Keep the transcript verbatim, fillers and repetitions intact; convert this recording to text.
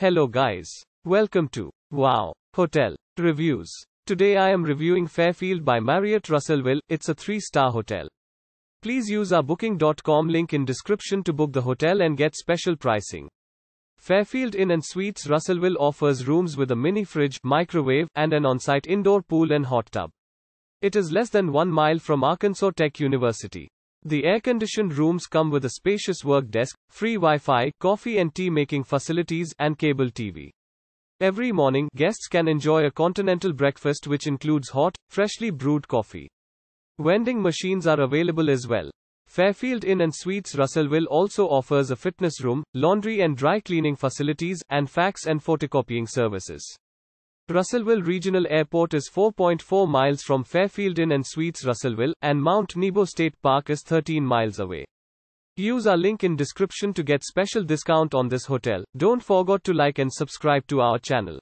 Hello guys. Welcome to Wow Hotel Reviews. Today I am reviewing Fairfield by Marriott Russellville. It's a three-star hotel. Please use our booking dot com link in description to book the hotel and get special pricing. Fairfield Inn and Suites Russellville offers rooms with a mini fridge, microwave, and an on-site indoor pool and hot tub. It is less than one mile from Arkansas Tech University. The air-conditioned rooms come with a spacious work desk, free Wi-Fi, coffee and tea-making facilities, and cable T V. Every morning, guests can enjoy a continental breakfast which includes hot, freshly brewed coffee. Vending machines are available as well. Fairfield Inn and Suites Russellville also offers a fitness room, laundry and dry cleaning facilities, and fax and photocopying services. Russellville Regional Airport is four point four miles from Fairfield Inn and Suites Russellville, and Mount Nebo State Park is thirteen miles away. Use our link in description to get special discount on this hotel. Don't forget to like and subscribe to our channel.